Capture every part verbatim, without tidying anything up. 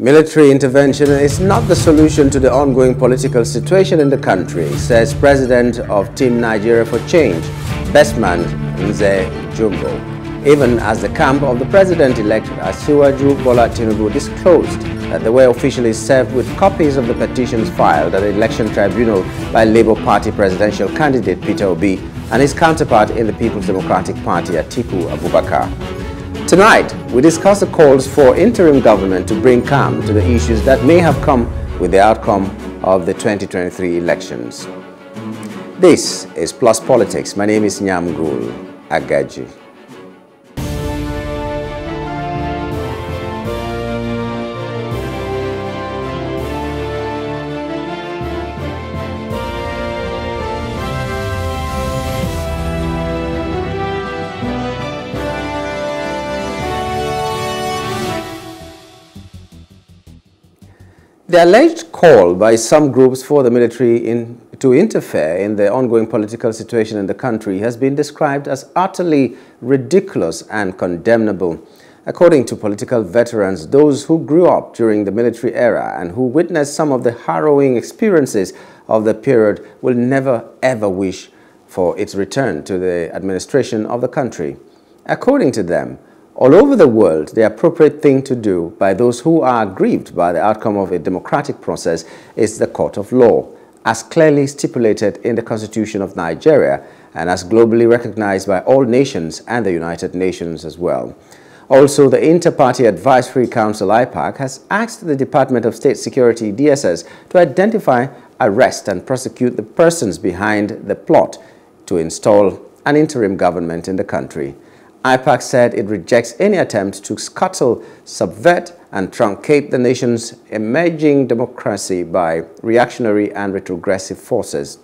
Military intervention is not the solution to the ongoing political situation in the country, says President of Team Nigeria for Change, Bestman Nze Jumbo, even as the camp of the president-elect Asiwaju Bola Tinubu disclosed that they were officially served with copies of the petitions filed at the election tribunal by Labour Party presidential candidate Peter Obi and his counterpart in the People's Democratic Party, Atiku Abubakar. Tonight, we discuss the calls for interim government to bring calm to the issues that may have come with the outcome of the twenty twenty-three elections. This is Plus Politics. My name is Nyamgul Agaje. The alleged call by some groups for the military in, to interfere in the ongoing political situation in the country has been described as utterly ridiculous and condemnable. According to political veterans, those who grew up during the military era and who witnessed some of the harrowing experiences of the period will never ever wish for its return to the administration of the country. According to them, all over the world, the appropriate thing to do by those who are aggrieved by the outcome of a democratic process is the court of law, as clearly stipulated in the Constitution of Nigeria and as globally recognized by all nations and the United Nations as well. Also, the Inter-Party Advisory Council, I PAC, has asked the Department of State Security, D S S, to identify, arrest and prosecute the persons behind the plot to install an interim government in the country. I PAC said it rejects any attempt to scuttle, subvert, and truncate the nation's emerging democracy by reactionary and retrogressive forces.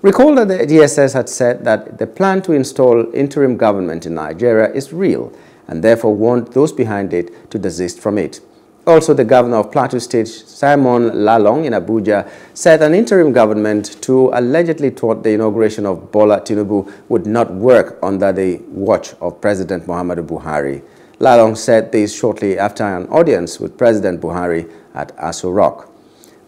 Recall that the D S S had said that the plan to install interim government in Nigeria is real and therefore warned those behind it to desist from it. Also, the governor of Plateau State, Simon Lalong, in Abuja, said an interim government to allegedly thwart the inauguration of Bola Tinubu would not work under the watch of President Muhammadu Buhari. Lalong said this shortly after an audience with President Buhari at Aso Rock.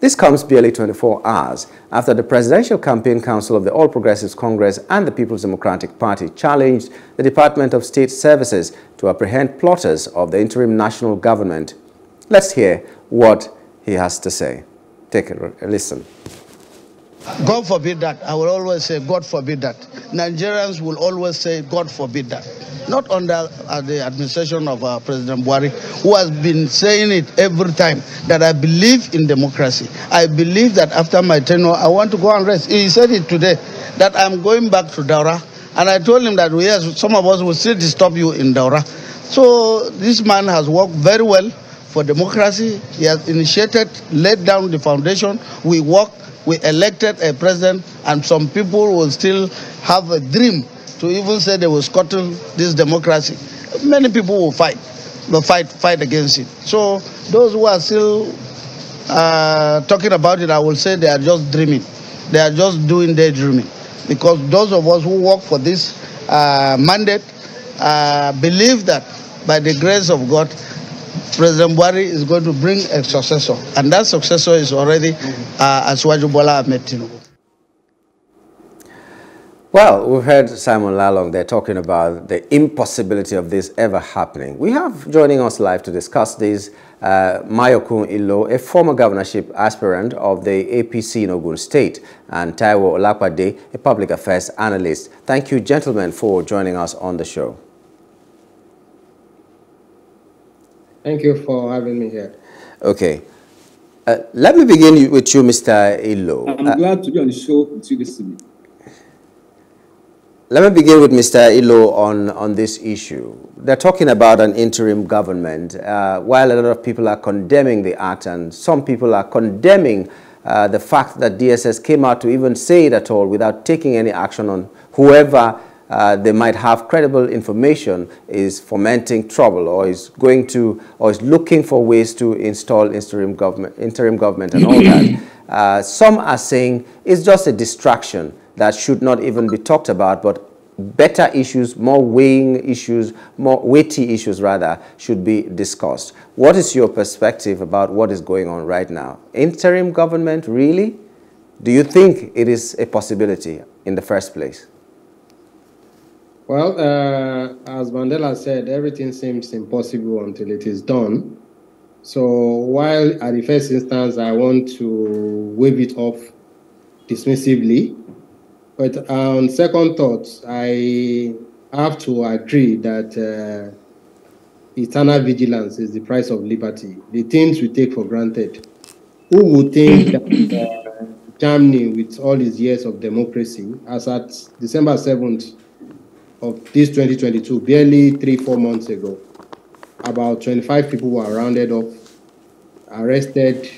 This comes barely twenty-four hours after the Presidential Campaign Council of the All Progressives Congress and the People's Democratic Party challenged the Department of State Services to apprehend plotters of the interim national government. Let's hear what he has to say. Take a listen. God forbid that. I will always say, God forbid that. Nigerians will always say, God forbid that. Not under uh, the administration of uh, President Buhari, who has been saying it every time, that I believe in democracy. I believe that after my tenure, I want to go and rest. He said it today, that I'm going back to Daura. And I told him that we, yes, some of us will still disturb you in Daura. So this man has worked very well for democracy. He has initiated, laid down the foundation. We worked, we elected a president, and some people will still have a dream to even say they will scuttle this democracy. Many people will fight, will fight, fight against it. So those who are still uh, talking about it, I will say they are just dreaming. They are just doing daydreaming. Because those of us who work for this uh, mandate uh, believe that by the grace of God, President Buhari is going to bring a successor, and that successor is already uh, Asiwaju Bola Ahmed Tinubu. Well, we've heard Simon Lalong there talking about the impossibility of this ever happening. We have joining us live to discuss this uh, Mayokun Ilo, a former governorship aspirant of the A P C in Ogun State, and Taiwo Olapade, a public affairs analyst. Thank you, gentlemen, for joining us on the show. Thank you for having me here. Okay. Uh, let me begin with you, Mister Ilo. I'm uh, glad to be on the show with you this evening. Let me begin with Mister Ilo on, on this issue. They're talking about an interim government, uh, while a lot of people are condemning the act, and some people are condemning uh, the fact that D S S came out to even say it at all without taking any action on whoever Uh, they might have credible information is fomenting trouble or is going to or is looking for ways to install interim government, interim government and all that. Uh, some are saying it's just a distraction that should not even be talked about, but better issues, more weighing issues, more weighty issues rather, should be discussed. What is your perspective about what is going on right now? Interim government, really? Do you think it is a possibility in the first place? Well, uh, as Mandela said, everything seems impossible until it is done. So while at the first instance, I want to wave it off dismissively, but on second thoughts, I have to agree that uh, eternal vigilance is the price of liberty. The things we take for granted. Who would think that uh, Germany, with all its years of democracy, as at December seventh of this twenty twenty-two, barely three, four months ago, about twenty-five people were rounded up, arrested,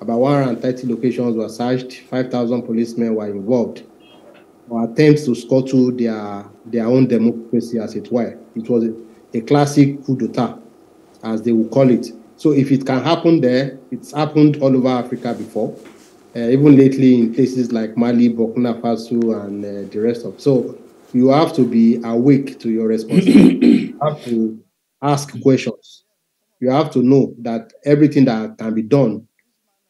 about one hundred thirty locations were searched, five thousand policemen were involved, or attempts to scuttle their, their own democracy, as it were. It was a a classic coup d'etat, as they would call it. So if it can happen there, it's happened all over Africa before, uh, even lately in places like Mali, Burkina Faso, and uh, the rest of. So you have to be awake to your responsibility. You have to ask questions. You have to know that everything that can be done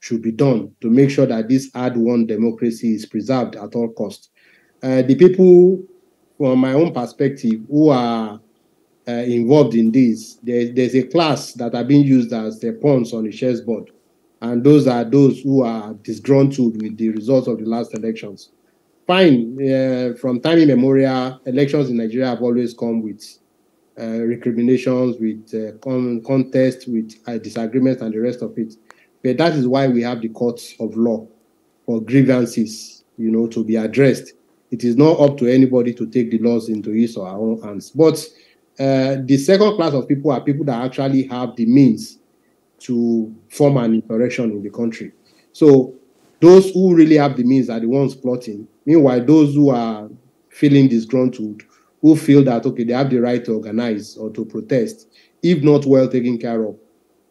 should be done to make sure that this hard-won democracy is preserved at all costs. Uh, the people, from my own perspective, who are Uh, involved in this, there, there's a class that are being used as the pawns on the chessboard, and those are those who are disgruntled with the results of the last elections. Fine, uh, from time immemorial, elections in Nigeria have always come with uh, recriminations, with uh, con contests, with uh, disagreements, and the rest of it. But that is why we have the courts of law for grievances, you know, to be addressed. It is not up to anybody to take the laws into his or her own hands. But Uh, the second class of people are people that actually have the means to form an insurrection in the country. So those who really have the means are the ones plotting. Meanwhile, those who are feeling disgruntled, who feel that, okay, they have the right to organize or to protest, if not well taken care of.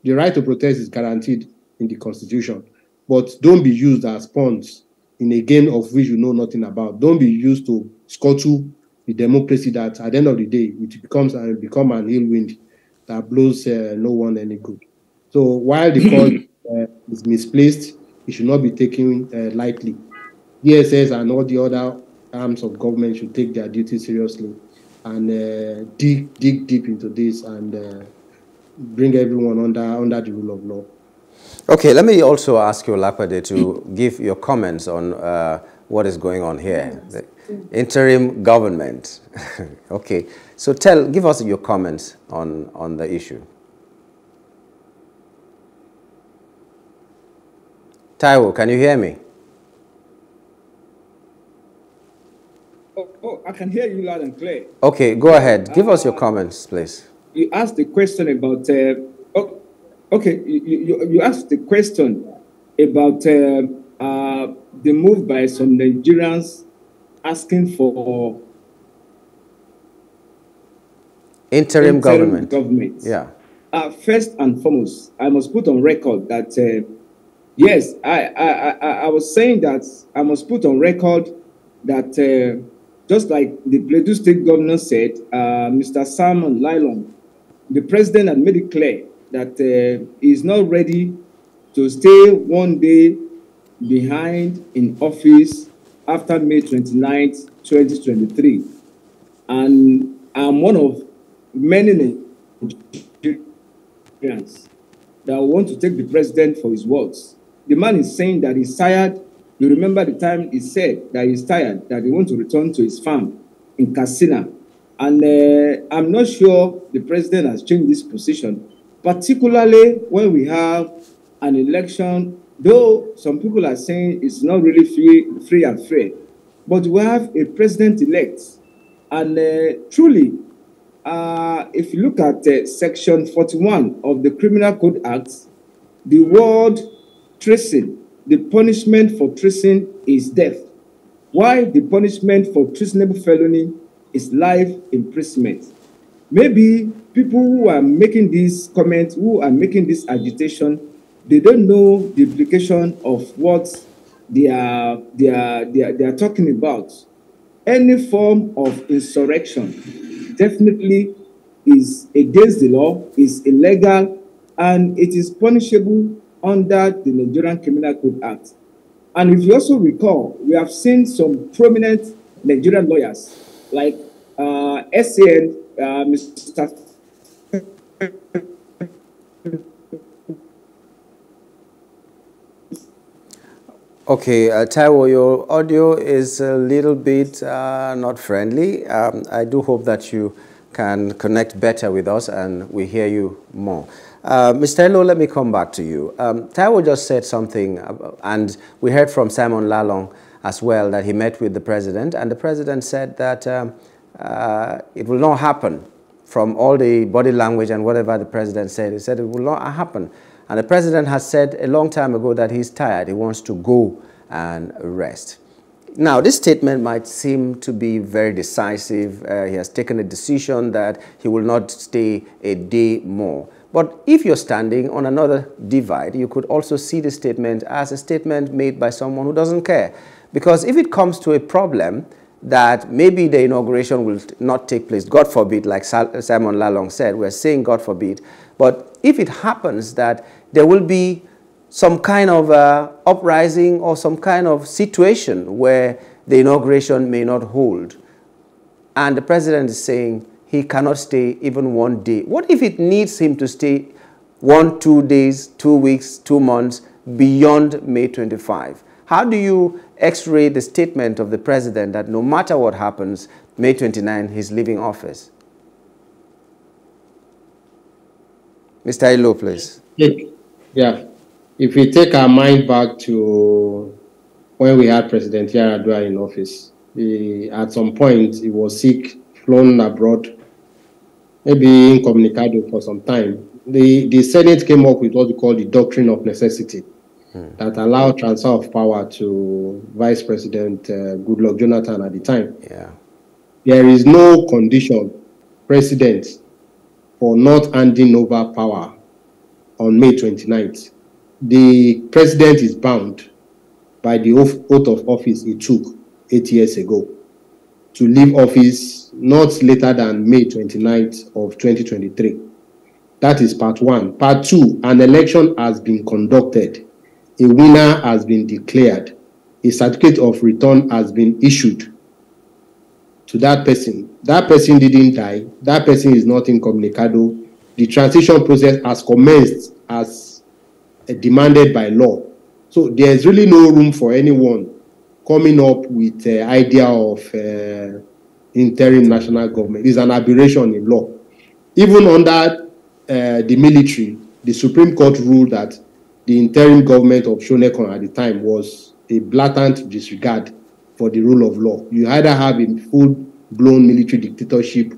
The right to protest is guaranteed in the Constitution, but don't be used as pawns in a game of which you know nothing about. Don't be used to scuttle the democracy that at the end of the day, it becomes and uh, become an ill wind that blows uh, no one any good. So while the call uh, is misplaced, it should not be taken uh, lightly. D S S and all the other arms of government should take their duty seriously and uh, dig dig deep into this and uh, bring everyone under under the rule of law. Okay, let me also ask you, Olapade, to give your comments on uh, what is going on here. Yes. Interim government. Okay, so tell, give us your comments on, on the issue. Taiwo, can you hear me? Oh, oh, I can hear you loud and clear. Okay, go ahead. Give uh, us your comments, please. You asked the question about, uh, oh, okay, you, you, you asked the question about uh, uh, the move by some Nigerians asking for interim, interim government. government. Yeah. Uh, first and foremost, I must put on record that, uh, yes, I, I, I, I was saying that I must put on record that, uh, just like the Plateau State governor said, uh, Mister Simon Lalong, the president had made it clear that uh, he is not ready to stay one day behind in office after May twenty-ninth, twenty twenty-three. And I'm one of many Nigerians that want to take the president for his words. The man is saying that he's tired. You remember the time he said that he's tired, that he wants to return to his farm in Katsina. And uh, I'm not sure the president has changed this position, particularly when we have an election. Though some people are saying it's not really free, free and fair, but we have a president-elect. And uh, truly, uh, if you look at uh, Section forty-one of the Criminal Code Act, the word treason, the punishment for treason is death, while the punishment for treasonable felony is life imprisonment. Maybe people who are making these comments, who are making this agitation, they don't know the implication of what they are, they, are, they, are, they are talking about. Any form of insurrection definitely is against the law, is illegal, and it is punishable under the Nigerian Criminal Code Act. And if you also recall, we have seen some prominent Nigerian lawyers like uh, S A N, uh, Mister Okay, uh, Taiwo, your audio is a little bit uh, not friendly. Um, I do hope that you can connect better with us and we hear you more. Uh, Mister Ilo, let me come back to you. Um, Taiwo just said something, about, and we heard from Simon Lalong as well, that he met with the president, and the president said that um, uh, it will not happen. From all the body language and whatever the president said, he said it will not happen. And the president has said a long time ago that he's tired. He wants to go and rest. Now, this statement might seem to be very decisive. Uh, he has taken a decision that he will not stay a day more. But if you're standing on another divide, you could also see the statement as a statement made by someone who doesn't care. Because if it comes to a problem that maybe the inauguration will not take place, God forbid, like Simon Lalong said, we're saying God forbid, but if it happens that there will be some kind of uh, uprising or some kind of situation where the inauguration may not hold, and the president is saying he cannot stay even one day, what if it needs him to stay one, two days, two weeks, two months beyond May twenty-fifth? How do you x-ray the statement of the president that no matter what happens, May twenty-ninth, he's leaving office? Mister Ilo, please. Yeah. If we take our mind back to when we had President Yaradua in office, he, at some point, he was sick, flown abroad, maybe incommunicado for some time. The, the Senate came up with what we call the doctrine of necessity hmm. that allowed transfer of power to Vice President uh, Goodluck Jonathan at the time. Yeah. There is no condition, President, for not handing over power on May twenty-ninth. The president is bound by the oath of office he took eight years ago to leave office not later than May twenty-ninth of twenty twenty-three. That is part one. Part two, an election has been conducted. A winner has been declared. A certificate of return has been issued to that person. That person didn't die. That person is not incommunicado. The transition process has commenced as demanded by law. So there's really no room for anyone coming up with the uh, idea of uh, interim national government. It's an aberration in law. Even under uh, the military, the Supreme Court ruled that the interim government of Shonekon at the time was a blatant disregard for the rule of law. You either have a full-blown military dictatorship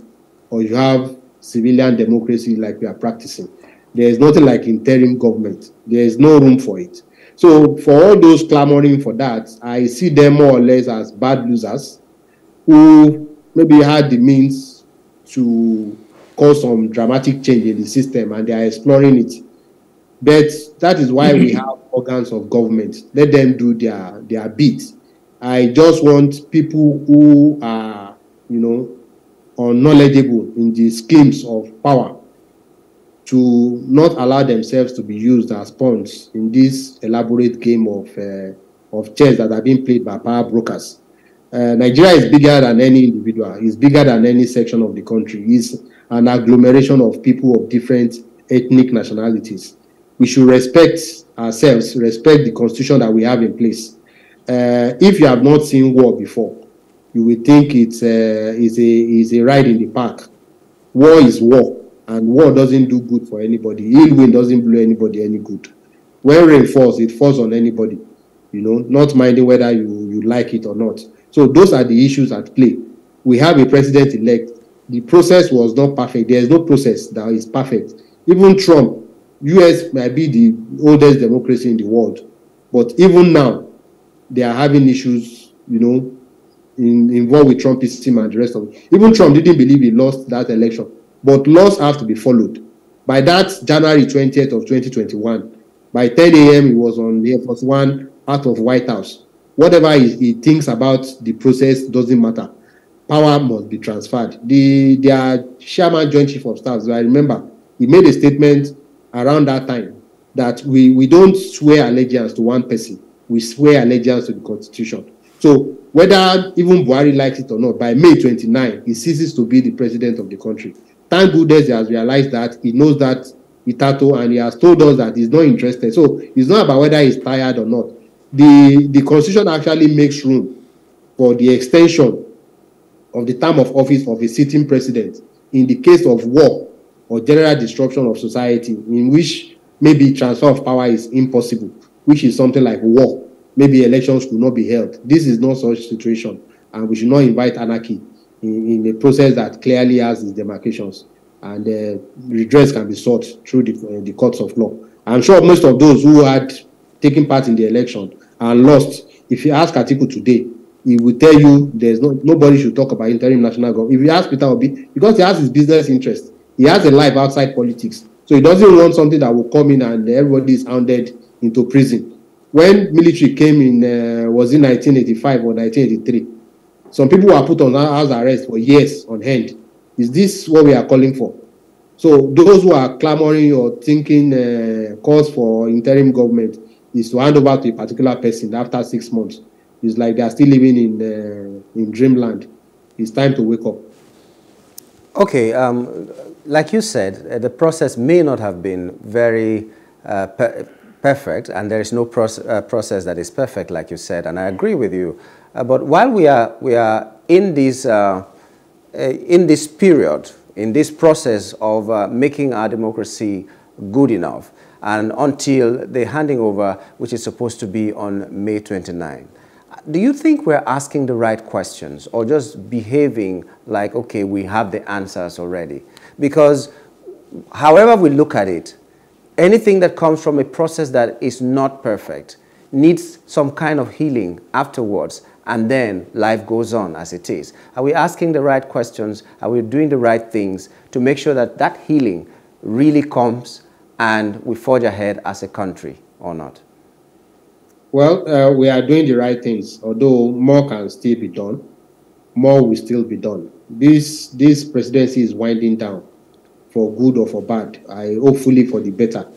or you have civilian democracy like we are practicing. There is nothing like interim government. There is no room for it. So for all those clamoring for that, I see them more or less as bad losers who maybe had the means to cause some dramatic change in the system and they are exploring it. But that is why we have organs of government. Let them do their, their bit. I just want people who are, you know, unknowledgeable in the schemes of power to not allow themselves to be used as pawns in this elaborate game of, uh, of chess that are being played by power brokers. Uh, Nigeria is bigger than any individual. It's bigger than any section of the country. It's an agglomeration of people of different ethnic nationalities. We should respect ourselves, respect the constitution that we have in place. Uh, if you have not seen war before, you will think it's, uh, it's, a, it's a ride in the park. War is war, and war doesn't do good for anybody. Ill wind doesn't blow anybody any good. When rain falls, it falls on anybody, you know, not minding whether you, you like it or not. So those are the issues at play. We have a president-elect. The process was not perfect. There is no process that is perfect. Even Trump, U S might be the oldest democracy in the world, but even now, they are having issues, you know, in, involved with Trump's team and the rest of it. Even Trump didn't believe he lost that election, but laws have to be followed. By that January twentieth of twenty twenty-one, by ten A M he was on the Air Force One out of White House. Whatever he, he thinks about the process doesn't matter. Power must be transferred. The their chairman, Joint Chief of Staff, so I remember, he made a statement around that time that we, we don't swear allegiance to one person. We swear allegiance to the Constitution. So whether even Buhari likes it or not, by May twenty-ninth, he ceases to be the president of the country. Thank goodness he has realized that. He knows that, Itato, and he has told us that he's not interested. So it's not about whether he's tired or not. The, the Constitution actually makes room for the extension of the term of office of a sitting president in the case of war or general disruption of society, in which maybe transfer of power is impossible, which is something like war. Maybe elections could not be held. This is not such a situation, and we should not invite anarchy in, in a process that clearly has its demarcations, and uh, redress can be sought through the, uh, the courts of law. I'm sure most of those who had taken part in the election and lost, if you ask Atiku today, he will tell you there's no, nobody should talk about interim national government. If you ask Peter Obi, because he has his business interest, he has a life outside politics, so he doesn't want something that will come in and everybody is hounded into prison. When military came in, uh, was in nineteen eighty-five or nineteen eighty-three, some people were put on house arrest for years on hand. Is this what we are calling for? So those who are clamoring or thinking uh, calls for interim government is to hand over to a particular person after six months. It's like they are still living in uh, in dreamland. It's time to wake up. Okay, um, like you said, uh, the process may not have been very uh, per perfect, and there is no proce uh, process that is perfect, like you said, and I agree with you. Uh, but while we are we are in this uh, in this period, in this process of uh, making our democracy good enough, and until the handing over, which is supposed to be on May twenty-ninth. Do you think we're asking the right questions, or just behaving like, okay, we have the answers already? Because however we look at it, anything that comes from a process that is not perfect needs some kind of healing afterwards, and then life goes on as it is. Are we asking the right questions? Are we doing the right things to make sure that that healing really comes and we forge ahead as a country or not? Well, uh, we are doing the right things, although more can still be done. More will still be done. This, this presidency is winding down, for good or for bad. I hopefully for the better,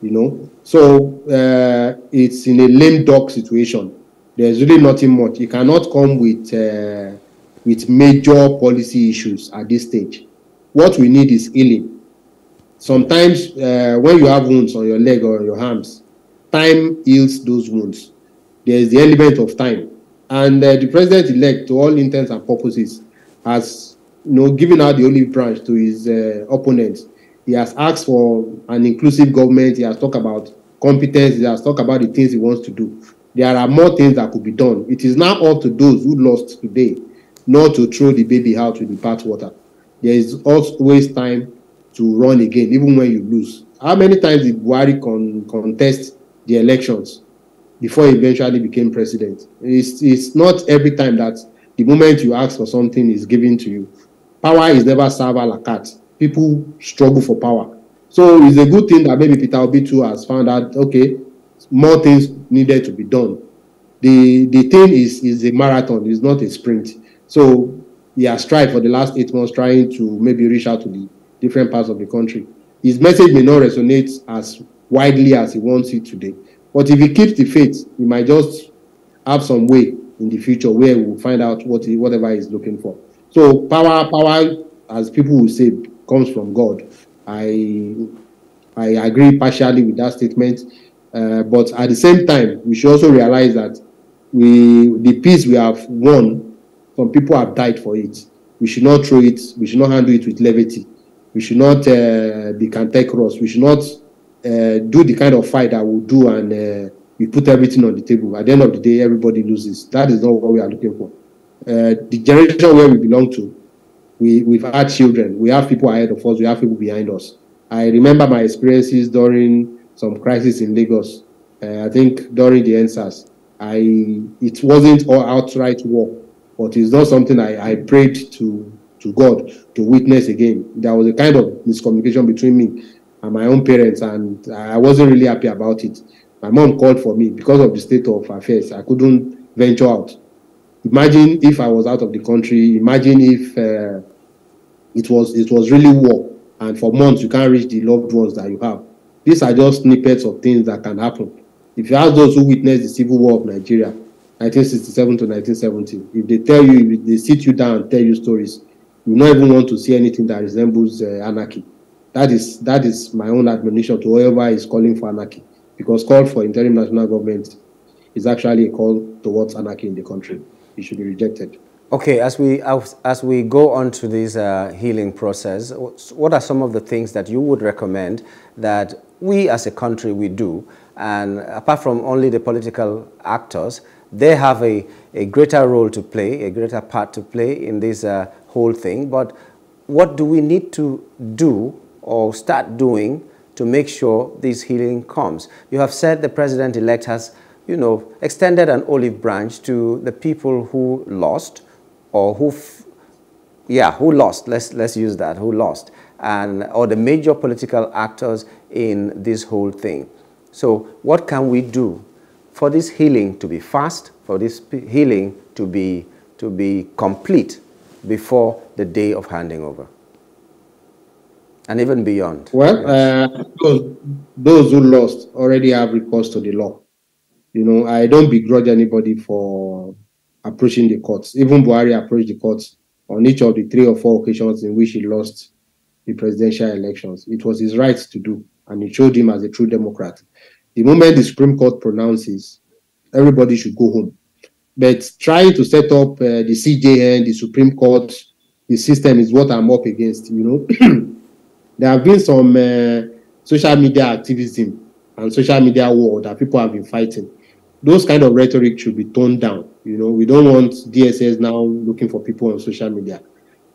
you know. So uh, it's in a lame duck situation. There's really nothing much. You cannot come with, uh, with major policy issues at this stage. What we need is healing. Sometimes uh, when you have wounds on your leg or on your arms, time heals those wounds. There is the element of time. And uh, the president-elect, to all intents and purposes, has, you know, given out the olive branch to his uh, opponents. He has asked for an inclusive government. He has talked about competence. He has talked about the things he wants to do. There are more things that could be done. It is now up to those who lost today not to throw the baby out with the bathwater. There is always time to run again, even when you lose. How many times did Buhari con contest the elections before he eventually became president? It's, it's not every time that the moment you ask for something is given to you. Power is never served a la carte. People struggle for power. So it's a good thing that maybe Peter Obi too has found out, okay, more things needed to be done. The, the thing is, is a marathon, it's not a sprint. So he has tried for the last eight months trying to maybe reach out to the different parts of the country. His message may not resonate as widely as he wants it today. But if he keeps the faith, he might just have some way in the future where we'll find out what he, whatever he's looking for. So power, power, as people will say, comes from God. I, I agree partially with that statement. Uh, but at the same time, we should also realize that we, the peace we have won, some people have died for it. We should not throw it. We should not handle it with levity. We should not uh, be cantankerous. We should not Uh, do the kind of fight that we do, and uh, we put everything on the table. At the end of the day, everybody loses. That is not what we are looking for. Uh, the generation where we belong to, we, we've had children. We have people ahead of us. We have people behind us. I remember my experiences during some crisis in Lagos. Uh, I think during the EndSARS, I it wasn't all outright war, but it's not something I, I prayed to, to God to witness again. There was a kind of miscommunication between me and my own parents, and I wasn't really happy about it. My mom called for me because of the state of affairs. I couldn't venture out. Imagine if I was out of the country. Imagine if uh, it was it was really war, and for months you can't reach the loved ones that you have. These are just snippets of things that can happen. If you ask those who witnessed the civil war of Nigeria, nineteen sixty-seven to nineteen seventy, if they tell you, if they sit you down and tell you stories, you don't even want to see anything that resembles uh, anarchy. That is, that is my own admonition to whoever is calling for anarchy, because call for interim national government is actually a call towards anarchy in the country. It should be rejected. Okay, as we, as, as we go on to this uh, healing process, what are some of the things that you would recommend that we as a country, we do? And apart from only the political actors, they have a, a greater role to play, a greater part to play in this uh, whole thing. But what do we need to do or start doing to make sure this healing comes? You have said the president-elect has, you know, extended an olive branch to the people who lost, or who, f yeah, who lost, let's, let's use that, who lost, and or the major political actors in this whole thing. So what can we do for this healing to be fast, for this healing to be, to be complete before the day of handing over? And even beyond. Well, uh, those, those who lost already have recourse to the law. You know, I don't begrudge anybody for approaching the courts. Even Buhari approached the courts on each of the three or four occasions in which he lost the presidential elections. It was his right to do, and it showed him as a true Democrat. The moment the Supreme Court pronounces, everybody should go home. But trying to set up uh, the C J N, the Supreme Court, the system is what I'm up against, you know. There have been some uh, social media activism and social media war that people have been fighting. Those kind of rhetoric should be toned down. You know, we don't want D S S now looking for people on social media.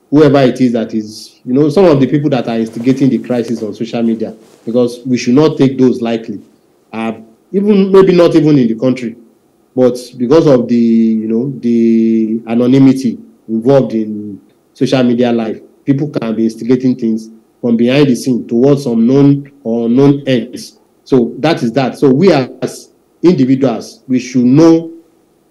Whoever it is that is, you know, some of the people that are instigating the crisis on social media, because we should not take those lightly. Uh, even maybe not even in the country, but because of the, you know, the anonymity involved in social media life, people can be instigating things from behind the scene towards some known or unknown ends. So that is that. So we as individuals, we should know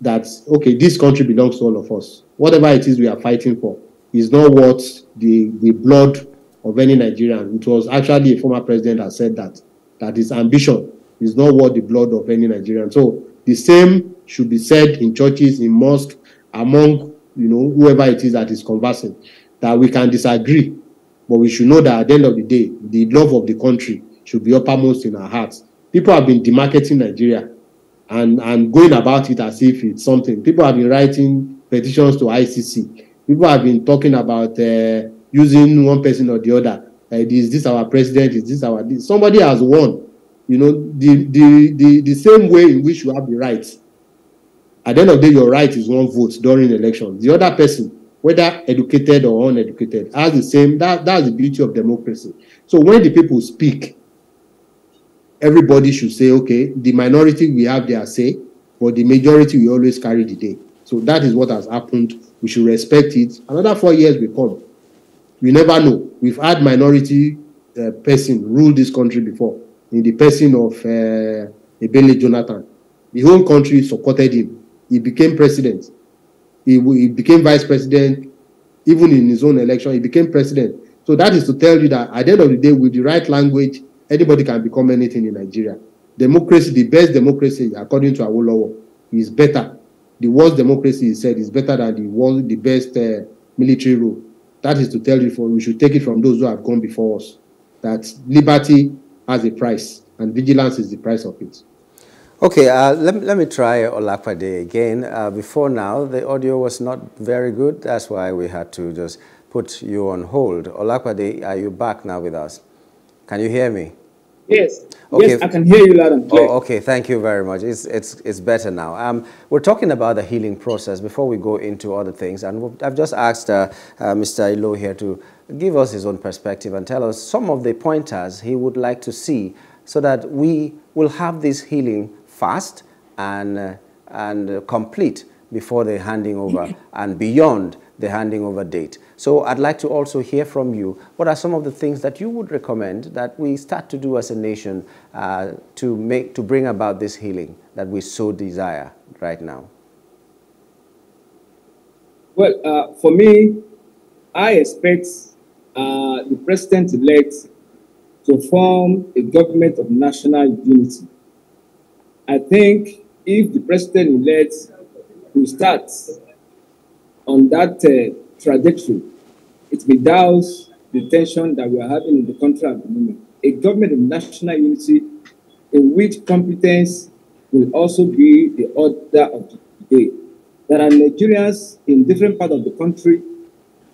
that, okay, this country belongs to all of us. Whatever it is we are fighting for is not worth the, the blood of any Nigerian. It was actually a former president that said that, that his ambition is not worth the blood of any Nigerian. So the same should be said in churches, in mosques, among, you know, whoever it is that is conversing, that we can disagree, but we should know that at the end of the day, the love of the country should be uppermost in our hearts. People have been demarketing Nigeria and, and going about it as if it's something. People have been writing petitions to I C C. People have been talking about uh, using one person or the other. Uh, is this our president? Is this our... This? Somebody has won. You know, the, the, the, the same way in which you have the rights. At the end of the day, your right is one vote during elections. The other person, whether educated or uneducated, has the same. That, that's the beauty of democracy. So when the people speak, everybody should say, okay, the minority we have their say, but the majority we always carry the day. So that is what has happened. We should respect it. Another four years will come. We never know. We've had minority uh, person rule this country before, in the person of uh, Ebele Jonathan. The whole country supported him. He became president. He, he became vice president, even in his own election. He became president. So that is to tell you that at the end of the day, with the right language, anybody can become anything in Nigeria. Democracy, the best democracy, according to Awolowo, is better. The worst democracy, he said, is better than the world, the best uh, military rule. That is to tell you, for we should take it from those who have gone before us, that liberty has a price, and vigilance is the price of it. Okay, uh, let, let me try Olapade again. Uh, before now, the audio was not very good. That's why we had to just put you on hold. Olapade, are you back now with us? Can you hear me? Yes. Okay. Yes, I can hear you loud and clear. Oh, okay, thank you very much. It's, it's, it's better now. Um, we're talking about the healing process before we go into other things. And we'll, I've just asked uh, uh, Mister Ilo here to give us his own perspective and tell us some of the pointers he would like to see so that we will have this healing fast and, uh, and uh, complete before the handing over and beyond the handing over date. So I'd like to also hear from you. What are some of the things that you would recommend that we start to do as a nation uh, to, make, to bring about this healing that we so desire right now? Well, uh, for me, I expect uh, the president-elect to form a government of national unity. I think if the president-elect will start on that uh, trajectory, it reduces the tension that we are having in the country at the moment. A government of national unity in which competence will also be the order of the day. There are Nigerians in different parts of the country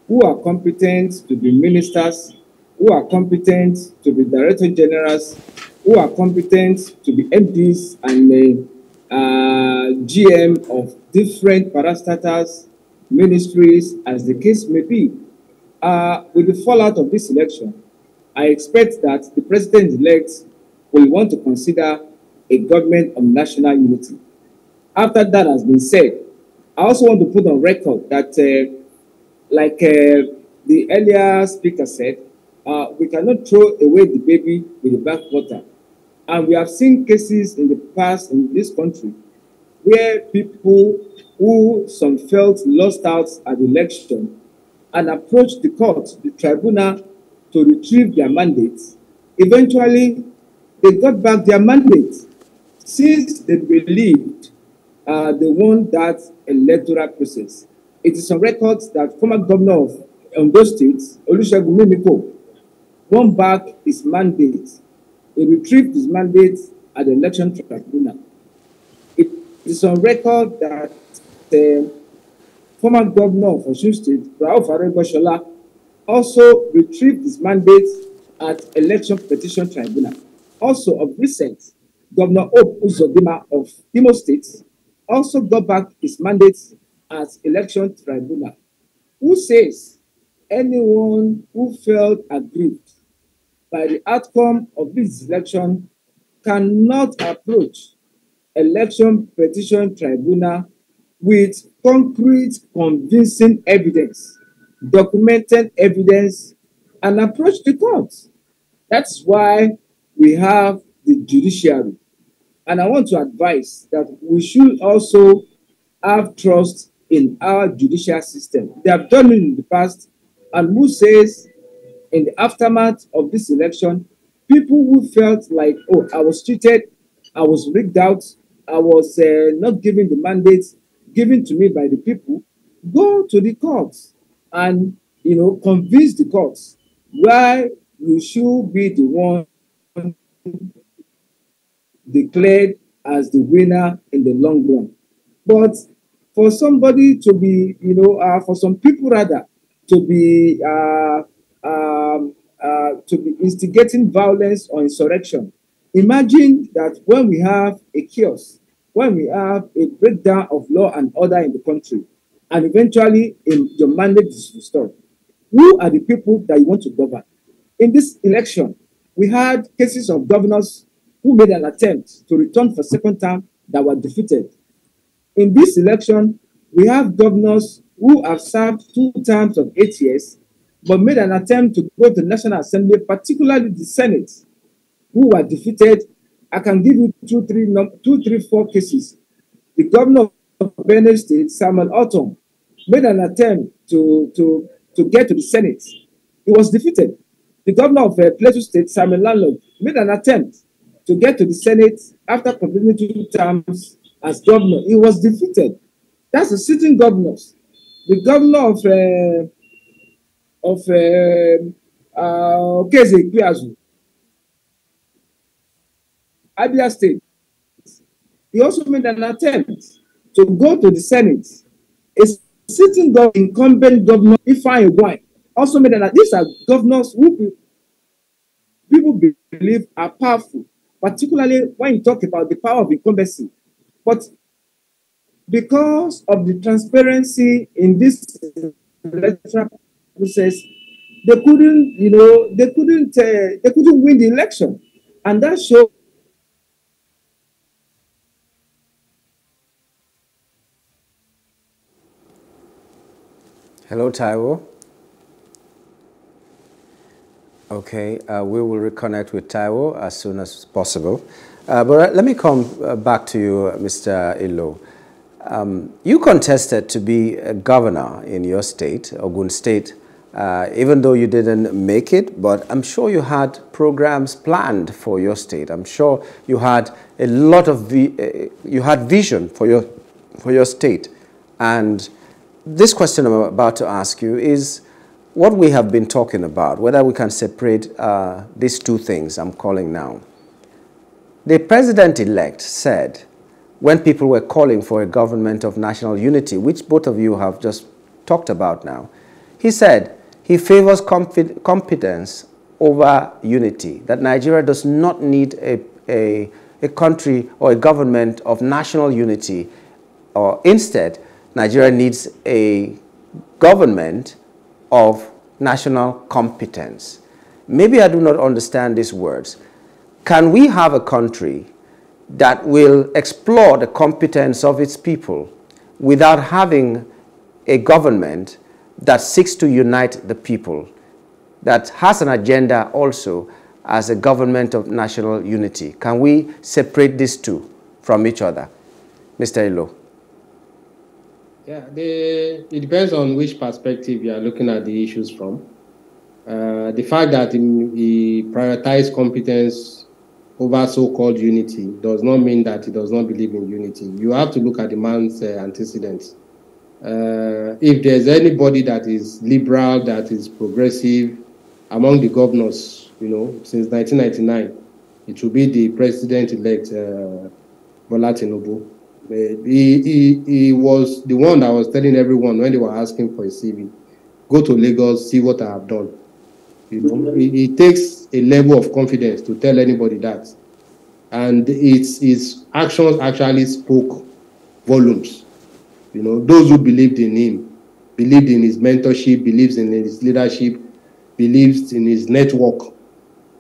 who are competent to be ministers, who are competent to be director generals, who are competent to be M Ps and uh, uh, G M of different parastatals, ministries, as the case may be. Uh, with the fallout of this election, I expect that the president-elect will want to consider a government of national unity. After that has been said, I also want to put on record that, uh, like uh, the earlier speaker said, uh, we cannot throw away the baby with the bathwater. And we have seen cases in the past in this country where people who some felt lost out at the election and approached the court, the tribunal, to retrieve their mandates. Eventually, they got back their mandates since they believed Uh, they won that electoral process. It is on record that former governor of Ondo State, Olusegun Mimiko, won back his mandate. He retrieved his mandate at the election tribunal. It is on record that the former governor of Osun State, Rauf Aregbesola, also retrieved his mandate at election petition tribunal. Also of recent, Governor Ozodimma of Imo State also got back his mandate as election tribunal. Who says anyone who felt aggrieved by the outcome of this election cannot approach election petition tribunal with concrete, convincing evidence, documented evidence, and approach the court? That's why we have the judiciary. And I want to advise that we should also have trust in our judicial system. They have done it in the past, and who says in the aftermath of this election, people who felt like, oh, I was cheated, I was rigged out, I was uh, not given the mandates given to me by the people, go to the courts and, you know, convince the courts why you should be the one declared as the winner in the long run. But for somebody to be, you know, uh, for some people rather, to be uh, um, uh, to be instigating violence or insurrection, imagine that when we have a chaos, when we have a breakdown of law and order in the country, and eventually in your mandate is restored, who are the people that you want to govern? In this election, we had cases of governors who made an attempt to return for second term that were defeated. In this election, we have governors who have served two terms of eight years, but made an attempt to go to the National Assembly, particularly the Senate, who were defeated. I can give you two, three, two, three, four cases. The governor of Benue State, Simon Autumn, made an attempt to, to, to get to the Senate. He was defeated. The governor of uh, Plateau State, Simon Lalong, made an attempt to get to the Senate after completing two terms as governor. He was defeated. That's the sitting governors. The governor of uh, of uh, uh, Keze Kwiazu, Abia State, he also made an attempt to go to the Senate. A sitting governor, incumbent governor, Ifeanyi Wine, also made an attempt. These are governors who people believe are powerful, particularly when you talk about the power of incumbency. But because of the transparency in this electoral process, they couldn't, you know, they couldn't, uh, they couldn't win the election. And that shows Hello, Taiwo. Okay, uh, we will reconnect with Taiwo as soon as possible. Uh, but let me come back to you, Mister Ilo. Um, you contested to be a governor in your state, Ogun State, uh, even though you didn't make it, but I'm sure you had programs planned for your state. I'm sure you had a lot of, vi uh, you had vision for your, for your state. And this question I'm about to ask you is what we have been talking about, whether we can separate uh, these two things I'm calling now. The president-elect said, when people were calling for a government of national unity, which both of you have just talked about now, he said he favors comp competence over unity, that Nigeria does not need a, a, a country or a government of national unity, or instead, Nigeria needs a government of national competence. Maybe I do not understand these words. Can we have a country that will explore the competence of its people without having a government that seeks to unite the people, that has an agenda also as a government of national unity? Can we separate these two from each other? Mister Ilo. Yeah, the, it depends on which perspective you are looking at the issues from. Uh, the fact that he prioritized competence over so-called unity does not mean that he does not believe in unity. You have to look at the man's uh, antecedents. Uh, if there's anybody that is liberal, that is progressive among the governors, you know, since nineteen ninety-nine, it will be the president-elect uh, Bola Tinubu. Uh, he, he, he was the one that was telling everyone when they were asking for a C V, go to Lagos, see what I have done. You know, it, it takes a level of confidence to tell anybody that. And its, its actions actually spoke volumes. You know, those who believed in him, believed in his mentorship, believes in his leadership, believes in his network.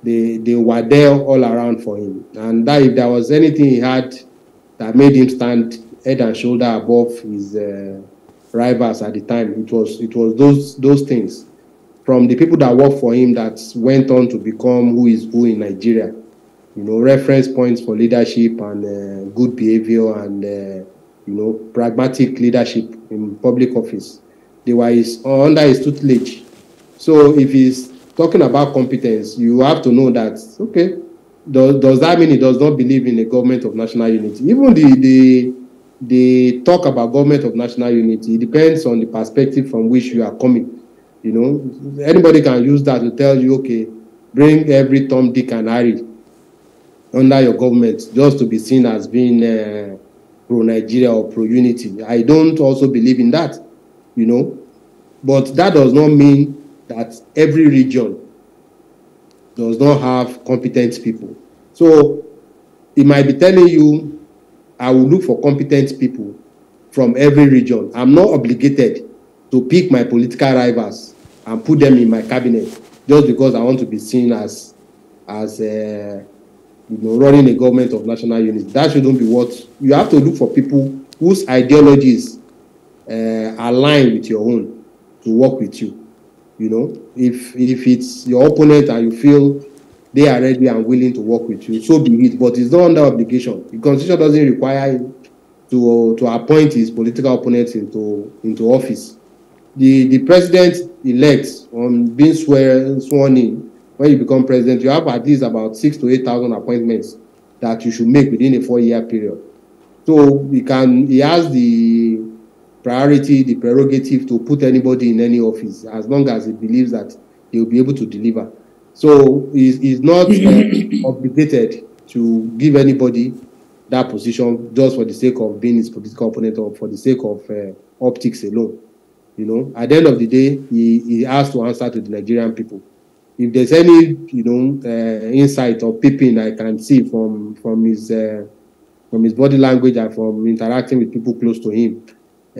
They, they were there all around for him. And that if there was anything he had that made him stand head and shoulder above his uh, rivals at the time, it was, it was those, those things. From the people that worked for him that went on to become who is who in Nigeria. You know, reference points for leadership and uh, good behavior and, uh, you know, pragmatic leadership in public office. They were his, under his tutelage. So if he's talking about competence, you have to know that, okay, does, does that mean he does not believe in the government of national unity? Even the, the, the talk about government of national unity, it depends on the perspective from which you are coming. You know, anybody can use that to tell you, okay, bring every Tom, Dick, and Harry under your government just to be seen as being uh, pro-Nigeria or pro-unity. I don't also believe in that, you know. But that does not mean that every region does not have competent people. So it might be telling you, I will look for competent people from every region. I'm not obligated to pick my political rivals and put them in my cabinet just because I want to be seen as, as uh, you know, running a government of national unity. That shouldn't be what you have to look for. People whose ideologies uh, align with your own to work with you. You know, if if it's your opponent and you feel they are ready and willing to work with you, so be it. But it's not under obligation. The constitution doesn't require to to appoint his political opponents into into office. The, the president-elect, on being swear, sworn in, when you become president, you have at least about six to eight thousand appointments that you should make within a four-year period. So he, can, he has the priority, the prerogative to put anybody in any office as long as he believes that he will be able to deliver. So he's, he's not uh, obligated to give anybody that position just for the sake of being his political opponent or for the sake of uh, optics alone. You know, at the end of the day, he, he has to answer to the Nigerian people. If there's any, you know, uh, insight or peeping I can see from from his uh, from his body language and from interacting with people close to him,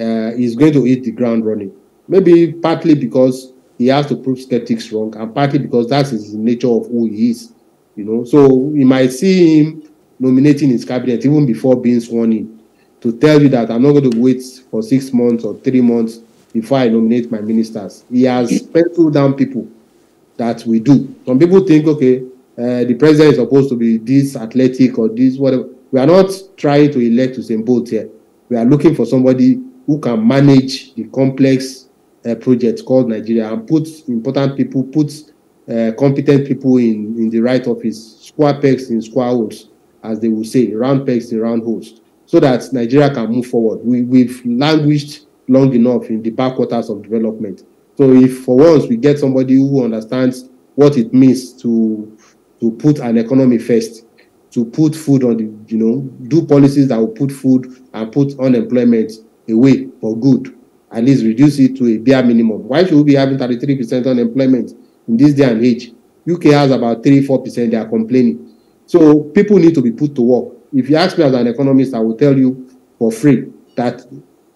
uh, he's going to hit the ground running. Maybe partly because he has to prove skeptics wrong, and partly because that's his nature of who he is. You know, so you might see him nominating his cabinet even before being sworn in to tell you that I'm not going to wait for six months or three months. Before I nominate my ministers, he has penciled down people that we do. Some people think, okay, uh, the president is supposed to be this athletic or this whatever. We are not trying to elect Usain Bolt here. We are looking for somebody who can manage the complex uh, project called Nigeria, and put important people, put uh, competent people in, in the right office, square pegs in square holes, as they will say, round pegs in round holes, so that Nigeria can move forward. We, we've languished long enough in the backwaters of development. So if for once we get somebody who understands what it means to, to put an economy first, to put food on the, you know, do policies that will put food and put unemployment away for good, at least reduce it to a bare minimum. Why should we be having thirty-three percent unemployment in this day and age? U K has about three, four percent, they are complaining. So people need to be put to work. If you ask me as an economist, I will tell you for free that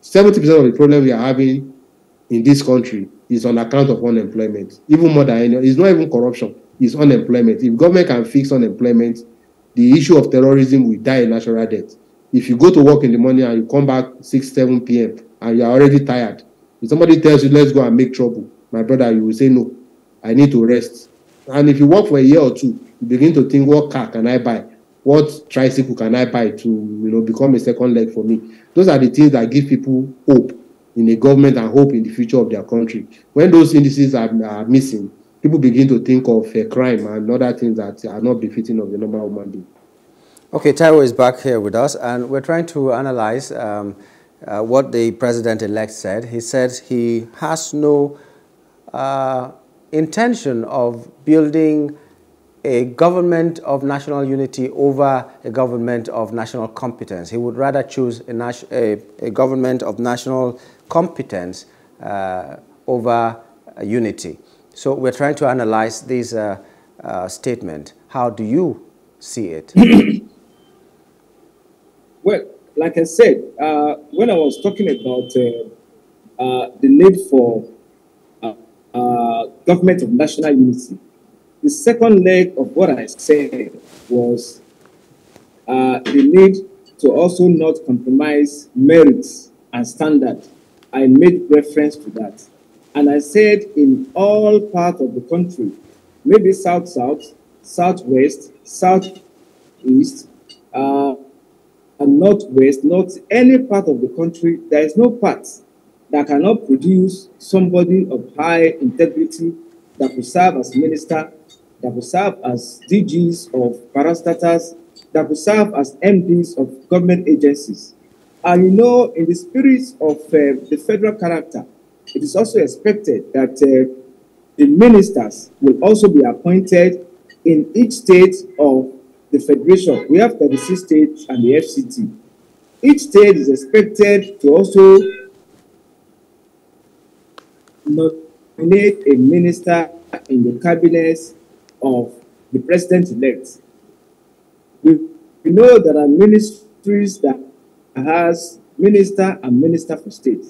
seventy percent of the problem we are having in this country is on account of unemployment. Even more than any, it's not even corruption, it's unemployment. If government can fix unemployment, the issue of terrorism will die a natural death. If you go to work in the morning and you come back six, seven p m and you are already tired, if somebody tells you, let's go and make trouble, my brother, you will say, no, I need to rest. And if you work for a year or two, you begin to think, what car can I buy? What tricycle can I buy to, you know, become a second leg for me? Those are the things that give people hope in the government and hope in the future of their country. When those indices are, are missing, people begin to think of uh, crime and other things that are not befitting of the normal human being. Okay, Taiwo is back here with us, and we're trying to analyze um, uh, what the president-elect said. He said he has no uh, intention of building a government of national unity over a government of national competence. He would rather choose a, a, a government of national competence uh, over uh, unity. So we're trying to analyze this uh, uh, statement. How do you see it? Well, like I said, uh, when I was talking about uh, uh, the need for uh, uh, government of national unity, the second leg of what I said was uh, the need to also not compromise merits and standards. I made reference to that. And I said in all parts of the country, maybe south-south, southwest, southeast, uh, and northwest, not any part of the country, there is no part that cannot produce somebody of high integrity that will serve as minister, that will serve as D Gs of parastatals, that will serve as M Ds of government agencies. And you know, in the spirit of uh, the federal character, it is also expected that uh, the ministers will also be appointed in each state of the federation. We have thirty-six states and the F C T. Each state is expected to also nominate a minister in the cabinets of the president-elect. We know there are ministries that has minister and minister for state,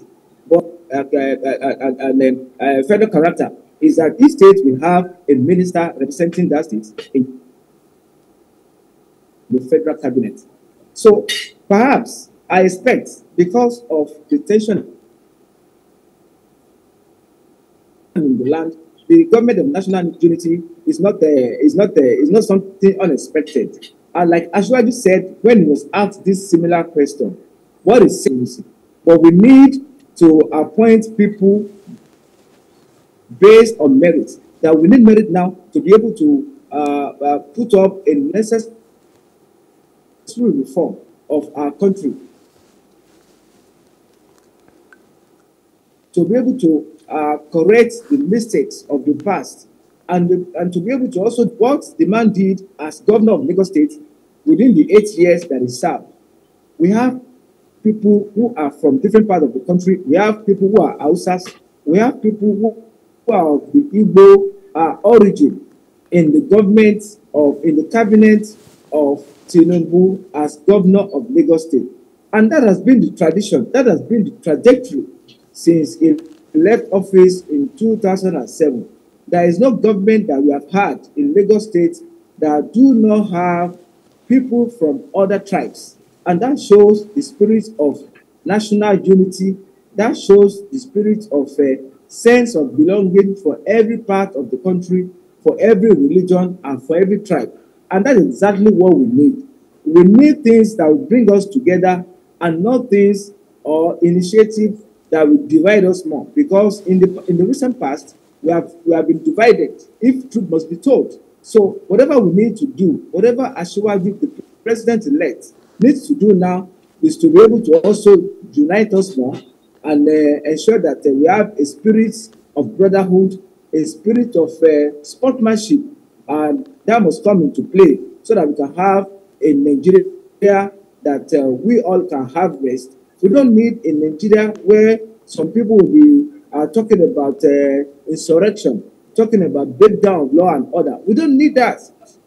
but uh, uh, uh, and uh, uh, federal character is that each state will have a minister representing that state in the federal cabinet. So perhaps I expect, because of the tension in the land, the government of national unity is not there, is not there, is not something unexpected. And like Asiwaju said when he was asked this similar question, what is unity? But we need to appoint people based on merit. That we need merit now to be able to uh, uh, put up a necessary reform of our country, to be able to uh, correct the mistakes of the past, and, the, and to be able to also do what the man did as governor of Lagos State within the eight years that he served. We have people who are from different parts of the country. We have people who are Hausas. We have people who, who are of the Igbo uh, origin in the government of, in the cabinet of Tinubu as governor of Lagos State. And that has been the tradition, that has been the trajectory since he left office in two thousand seven. There is no government that we have had in Lagos State that do not have people from other tribes. And that shows the spirit of national unity, that shows the spirit of a sense of belonging for every part of the country, for every religion, and for every tribe. And that's exactly what we need. We need things that will bring us together, and not things or initiatives that will divide us more, because in the in the recent past we have we have been divided. If truth must be told, so whatever we need to do, whatever Asiwaju, the president-elect, needs to do now is to be able to also unite us more and uh, ensure that uh, we have a spirit of brotherhood, a spirit of uh, sportsmanship, and that must come into play so that we can have a Nigeria that uh, we all can harvest. We don't need a Nigeria where some people will be uh, talking about uh, insurrection, talking about breakdown of law and order. We don't need that.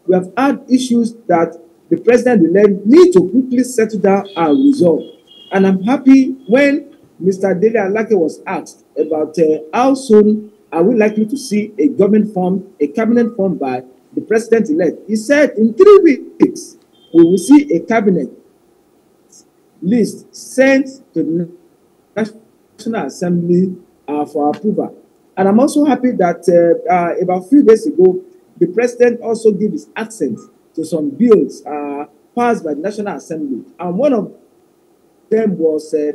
We have had issues that the president-elect need to quickly settle down and resolve. And I'm happy when Mister Delia Laki was asked about uh, how soon are we likely to see a government formed, a cabinet formed by the president-elect. He said in three weeks we will see a cabinet list sent to the National Assembly uh, for approval. And I'm also happy that uh, uh, about a few days ago, the president also gave his assent to some bills uh, passed by the National Assembly. And one of them was uh,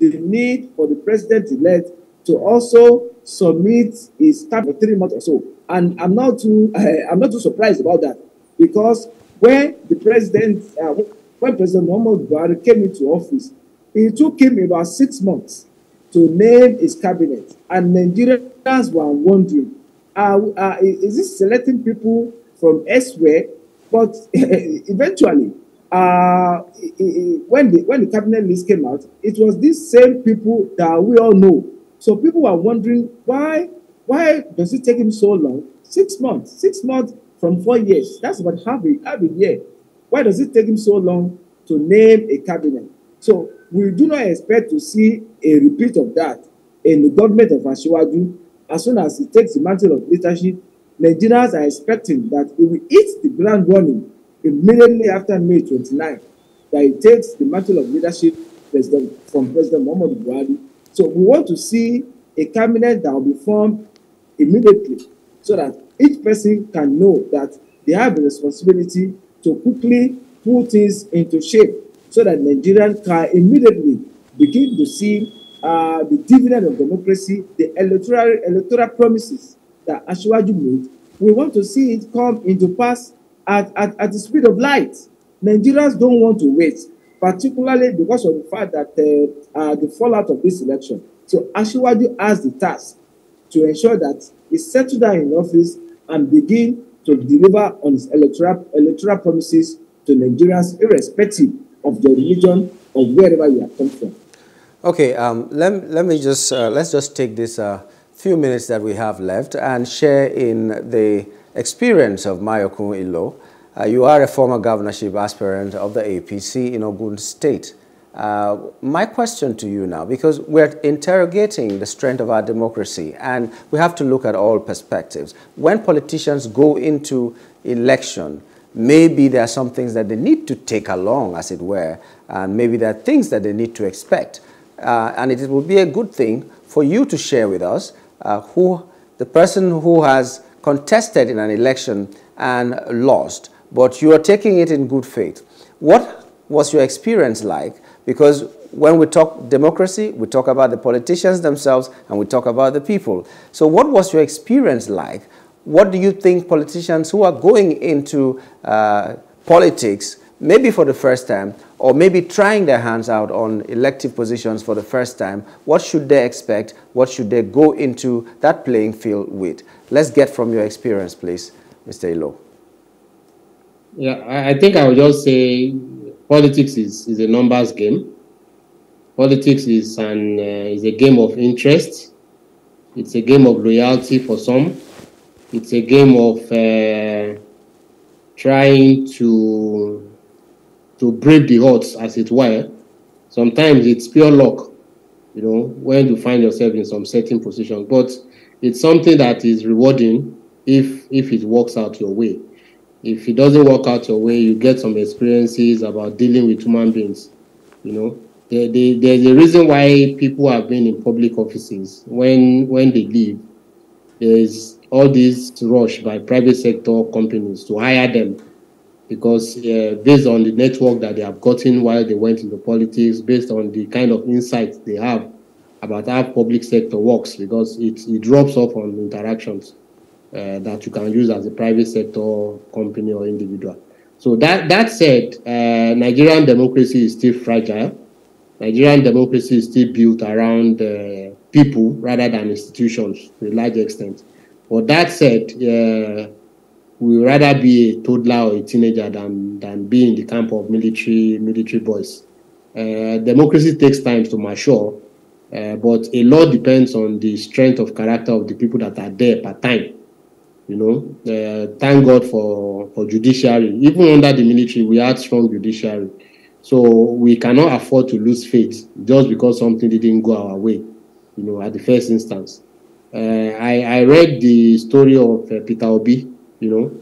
the need for the president-elect to also submit his time for three months or so. And I'm not too, uh, I'm not too surprised about that, because when the president, uh, when President Muhammadu Buhari came into office, it took him about six months to name his cabinet, and Nigerians were wondering, uh, uh, is he selecting people from elsewhere? But eventually, uh, it, it, when the when the cabinet list came out, it was these same people that we all know. So people were wondering why. Why does it take him so long? Six months. Six months from four years. That's about half a, half a year. Why does it take him so long to name a cabinet? So we do not expect to see a repeat of that in the government of Asiwaju. As soon as he takes the mantle of leadership, Nigerians are expecting that he will hit the ground running immediately after May twenty-ninth, that he takes the mantle of leadership from President Muhammadu Buhari. So we want to see a cabinet that will be formed immediately, so that each person can know that they have a responsibility to quickly put things into shape, so that Nigerians can immediately begin to see uh, the dividend of democracy, the electoral electoral promises that Asiwaju made. We want to see it come into pass at, at, at the speed of light. Nigerians don't want to wait, particularly because of the fact that uh, uh, the fallout of this election. So Asiwaju has the task to ensure that he settles down in office and begin to deliver on his electoral, electoral promises to Nigerians, irrespective of their religion or wherever you have come from. Okay, um, let, let me just, uh, let's just take this uh, few minutes that we have left and share in the experience of Mayokun Ilo. Uh, you are a former governorship aspirant of the A P C in Ogun State. Uh, my question to you now, because we're interrogating the strength of our democracy and we have to look at all perspectives. When politicians go into election, maybe there are some things that they need to take along, as it were, and maybe there are things that they need to expect. Uh, and it will be a good thing for you to share with us uh, who the person who has contested in an election and lost, but you are taking it in good faith. What was your experience like? Because when we talk democracy, we talk about the politicians themselves and we talk about the people. So what was your experience like? What do you think politicians who are going into uh, politics, maybe for the first time, or maybe trying their hands out on elective positions for the first time, what should they expect? What should they go into that playing field with? Let's get from your experience, please, Mister Ilo. Yeah, I think I would just say, politics is, is a numbers game. Politics is, an, uh, is a game of interest. It's a game of loyalty for some. It's a game of uh, trying to, to brave the odds, as it were. Sometimes it's pure luck, you know, when you find yourself in some certain position. But it's something that is rewarding if, if it works out your way. If it doesn't work out your way, you get some experiences about dealing with human beings. You know, there, there, there's a reason why people have been in public offices. When when they leave, there's all this rush by private sector companies to hire them. because uh, based on the network that they have gotten while they went into politics, based on the kind of insights they have about how public sector works, because it, it drops off on interactions uh, that you can use as a private sector company or individual. So that, that said, uh, Nigerian democracy is still fragile. Nigerian democracy is still built around uh, people rather than institutions to a large extent. But that said, uh, we would rather be a toddler or a teenager than, than be in the camp of military, military boys. Uh, democracy takes time to mature, uh, but a lot depends on the strength of character of the people that are there per time. You know, uh, thank God for, for judiciary. Even under the military, we had strong judiciary. So we cannot afford to lose faith just because something didn't go our way, you know, at the first instance. Uh, I, I read the story of uh, Peter Obi. You know,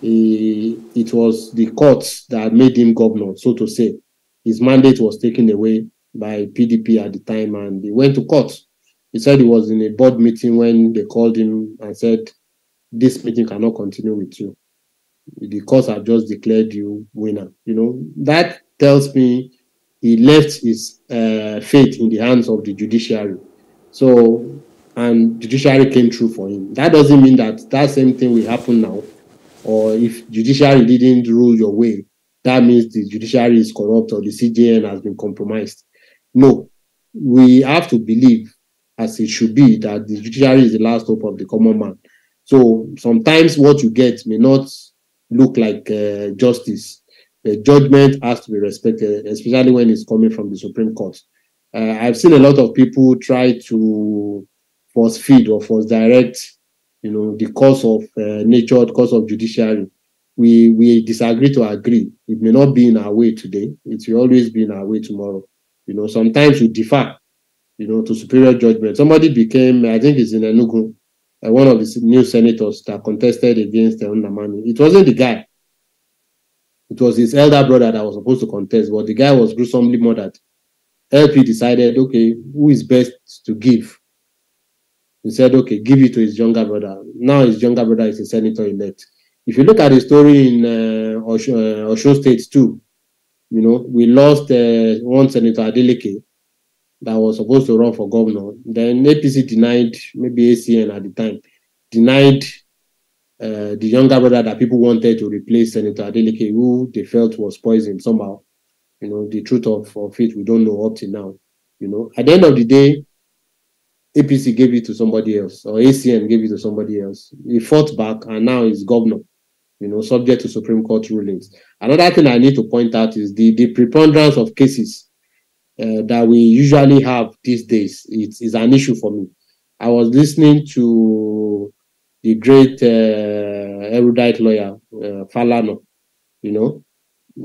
he, it was the courts that made him governor, so to say. His mandate was taken away by P D P at the time, and he went to court. He said he was in a board meeting when they called him and said, this meeting cannot continue with you. The courts have just declared you winner. You know, that tells me he left his uh, fate in the hands of the judiciary. So, and judiciary came through for him. That doesn't mean that that same thing will happen now. Or if judiciary didn't rule your way, that means the judiciary is corrupt or the C J N has been compromised. No, we have to believe, as it should be, that the judiciary is the last hope of the common man. So sometimes what you get may not look like uh, justice. The judgment has to be respected, especially when it's coming from the Supreme Court. Uh, I've seen a lot of people try to force feed or force direct, you know, the course of uh, nature, the course of judiciary. We we disagree to agree. It may not be in our way today. It will always be in our way tomorrow. You know, sometimes you defer, you know, to superior judgment. Somebody became, I think it's in Enugu, uh, one of the new senators that contested against Nnamani. It wasn't the guy. It was his elder brother that was supposed to contest, but the guy was gruesomely murdered. L P decided, okay, who is best to give? He said, okay, give it to his younger brother. Now his younger brother is a senator-elect. If you look at the story in uh, Osun uh, Osun State too, you know, we lost uh, one senator, Adeleke, that was supposed to run for governor. Then A P C denied, maybe A C N at the time, denied uh, the younger brother that people wanted to replace Senator Adeleke, who they felt was poisoned somehow. You know, the truth of, of it, we don't know up till now. You know, at the end of the day, A P C gave it to somebody else, or A C N gave it to somebody else. He fought back, and now he's governor, you know, subject to Supreme Court rulings. Another thing I need to point out is the, the preponderance of cases uh, that we usually have these days. It is an issue for me. I was listening to the great uh, erudite lawyer, uh, Falano, you know,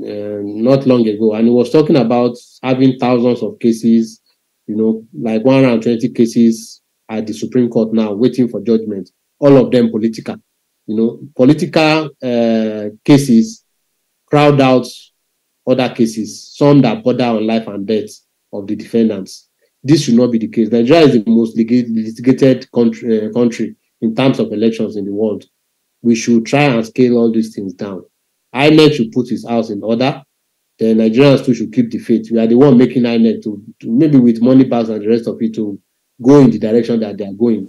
uh, not long ago, and he was talking about having thousands of cases, you know, like one hundred twenty cases at the Supreme Court now, waiting for judgment, all of them political. You know, political uh, cases crowd out other cases, some that border on life and death of the defendants. This should not be the case. Nigeria is the most litigated country, uh, country in terms of elections in the world. We should try and scale all these things down. I N E C should put his house in order. The Nigerians too should keep the faith. We are the one making I N E C to, to maybe with money bags and the rest of it to go in the direction that they are going.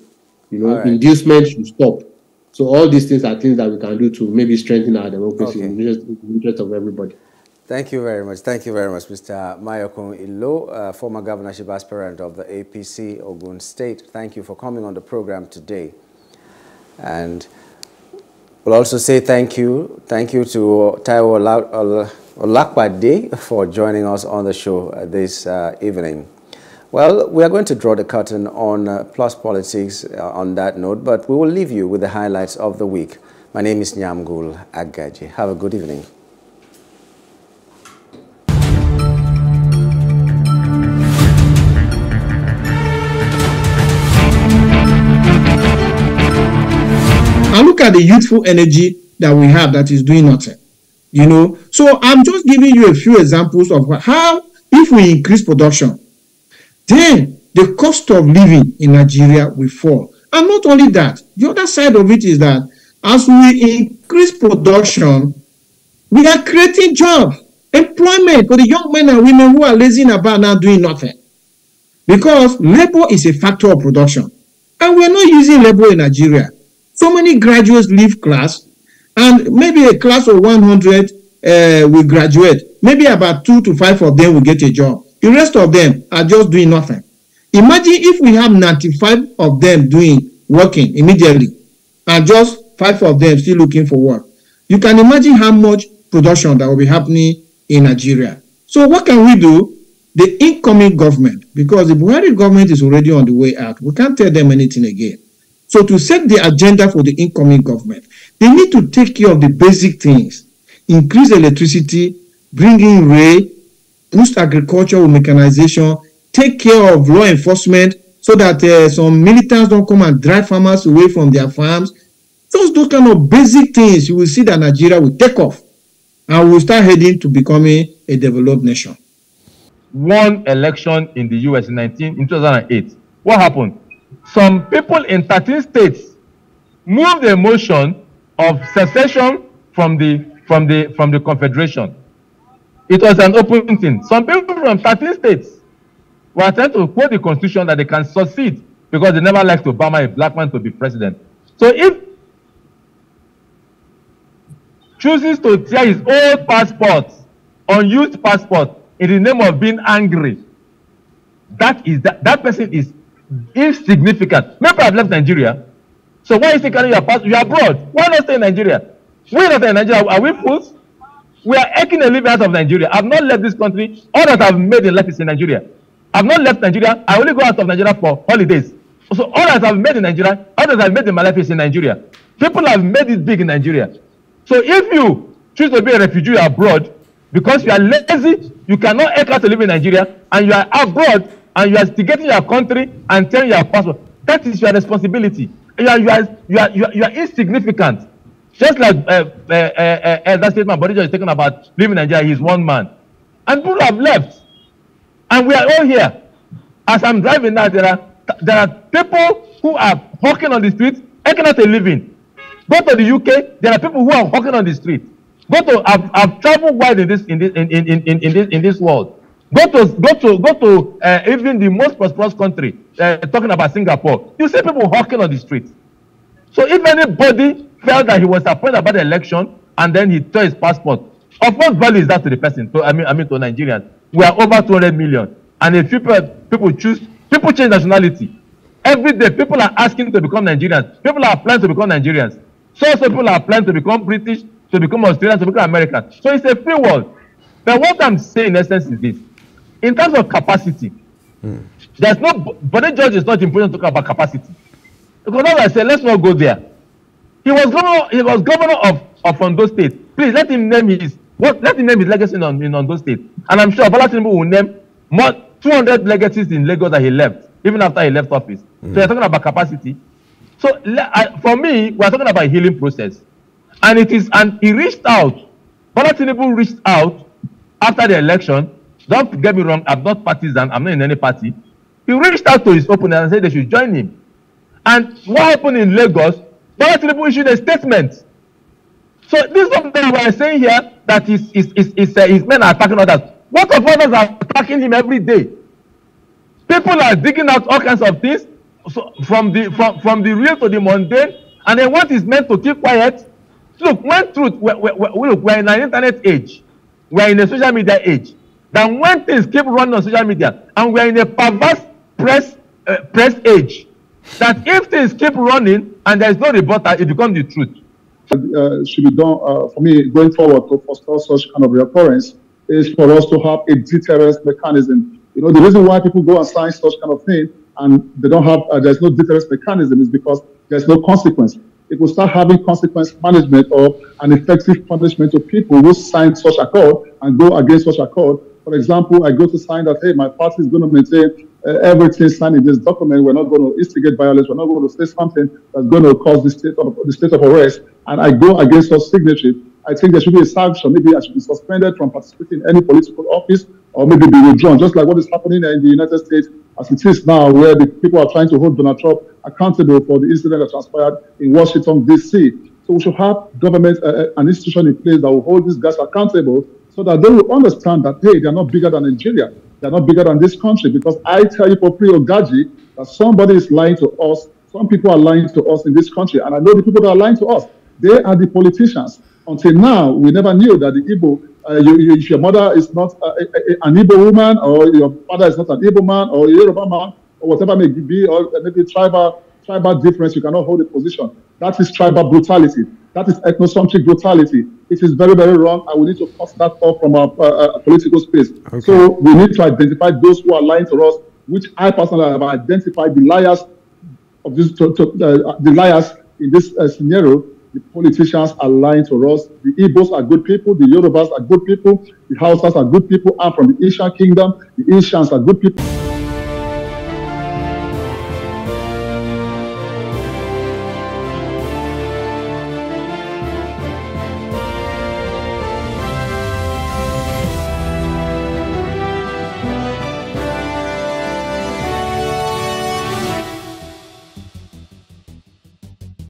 You know, right. Inducement should stop. So all these things are things that we can do to maybe strengthen our democracy, okay, in the interest of everybody. Thank you very much. Thank you very much, Mister Mayokun Ilo, uh, former governorship aspirant of the A P C Ogun State. Thank you for coming on the program today. And we'll also say thank you. Thank you to uh, Taiwo Olapade Olapade for joining us on the show this uh, evening. Well, we are going to draw the curtain on uh, Plus Politics uh, on that note, but we will leave you with the highlights of the week. My name is Nyamgul Agaje. Have a good evening. And look at the youthful energy that we have that is doing nothing. You know, so I'm just giving you a few examples of how, if we increase production, then the cost of living in Nigeria will fall. And not only that, the other side of it is that as we increase production, We are creating jobs, employment for the young men and women who are lazy about now doing nothing. Because labor is a factor of production. And we are not using labor in Nigeria. So many graduates leave class, and maybe a class of one hundred uh, will graduate. Maybe about two to five of them will get a job. The rest of them are just doing nothing. Imagine if we have ninety-five of them doing working immediately, and just five of them still looking for work. You can imagine how much production that will be happening in Nigeria. So what can we do? The incoming government, because the Buhari government is already on the way out. We can't tell them anything again. So to set the agenda for the incoming government, they need to take care of the basic things. Increase electricity, bring in rail, boost agriculture with mechanization, take care of law enforcement so that uh, some militants don't come and drive farmers away from their farms. Those, those kind of basic things, you will see that Nigeria will take off and will start heading to becoming a developed nation. One election in the U S in nineteen in two thousand eight. What happened? Some people in thirteen states moved the motion of secession from the from the from the Confederation. It was an open thing. Some people from thirteen states were trying to quote the Constitution that they can succeed because they never liked Obama, a black man, to be president. So if chooses to tear his old passport, unused passport, in the name of being angry, that is that, that person is insignificant. Maybe I've left Nigeria. So why is he carrying your passport? You are abroad. Why not stay in Nigeria? We are not in Nigeria. Are we fools? We are eking a living out of Nigeria. I've not left this country. All that I've made in life is in Nigeria. I've not left Nigeria. I only go out of Nigeria for holidays. So all that I've made in Nigeria, all that I've made in my life is in Nigeria. People have made it big in Nigeria. So if you choose to be a refugee abroad, because you are lazy, you cannot eke out to live in Nigeria, and you are abroad, and you are getting your country and tearing your passport. That is your responsibility. You are, you are, you are, you are, you are insignificant. Just like uh, uh, uh, uh, that statement Boris is talking about living in Nigeria, he's one man. And people have left. And we are all here. As I'm driving now, there are, there are people who are hawking on the street, eking out a living. Go to the U K, there are people who are hawking on the street. Go to I've, I've traveled wide in this in this in, in, in, in this in this world. Go to go to go to uh, even the most prosperous country, uh, talking about Singapore. You see people hawking on the streets. So if anybody felt that he was appointed about the election and then he tore his passport, of what value is that to the person? To I mean I mean to Nigerians. We are over two hundred million, and if people people choose people change nationality every day. People are asking to become Nigerians. People are applying to become Nigerians. So some people are applying to become British, to become Australian, to become American. So it's a free world. But what I'm saying in essence is this. In terms of capacity, mm. there's no, but the judge is not important to talk about capacity. Because as I said, let's not go there. He was governor, he was governor of, of Ondo State. Please let him name his what let him name his legacy in, in Ondo State. And I'm sure Bola Tinubu will name more two hundred legacies in Lagos that he left, even after he left office. Mm. So you're talking about capacity. So uh, for me, we're talking about a healing process. And it is, and he reached out. Bola Tinubu reached out after the election. Don't get me wrong, I'm not partisan, I'm not in any party. He reached out to his opponent and said they should join him. And what happened in Lagos, Bola Tinubu issued a statement. So this is something we are saying here, that his, his, his, his, uh, his men are attacking others. What of others are attacking him every day? People are digging out all kinds of things, so from the from, from the real to the mundane, and then what is meant to keep quiet. Look, when truth, we, we, we, look, we're in an internet age. We're in a social media age. Then when things keep running on social media, and we're in a perverse press uh, press age, that if things keep running and there's no rebuttal, it becomes the truth. Uh, should be done, uh, for me, going forward to foster such kind of recurrence is for us to have a deterrence mechanism. You know, the reason why people go and sign such kind of thing and they don't have, uh, there's no deterrence mechanism is because there's no consequence. It will start having consequence management or an effective punishment to people who sign such accord and go against such accord. For example, I go to sign that, hey, my party is going to maintain uh, everything signed in this document. We're not going to instigate violence. We're not going to say something that's going to cause the state of, the state of arrest. And I go against such signature. I think there should be a sanction. Maybe I should be suspended from participating in any political office, or maybe be withdrawn, just like what is happening in the United States as it is now, where the people are trying to hold Donald Trump accountable for the incident that transpired in Washington, D C So we should have government uh, an institution in place that will hold these guys accountable, so that they will understand that, hey, they're not bigger than Nigeria. They're not bigger than this country. Because I tell you for Plateau Gaji that somebody is lying to us. Some people are lying to us in this country. And I know the people that are lying to us, they are the politicians. Until now, we never knew that the Igbo, uh, you, you, if your mother is not uh, a, a, an Igbo woman, or your father is not an Igbo man, or a Yoruba man, or whatever may be, or maybe tribal, tribal difference, you cannot hold a position. That is tribal brutality. That is ethnocentric brutality. It is very, very wrong, and we need to cut that off from our uh, political space. Okay. So we need to identify those who are lying to us, which I personally have identified the liars of this, to, to, uh, the liars in this uh, scenario. The politicians are lying to us. The Igbos are good people. The Yorubas are good people. The Hausas are good people. I'm from the Asian kingdom. The Asians are good people.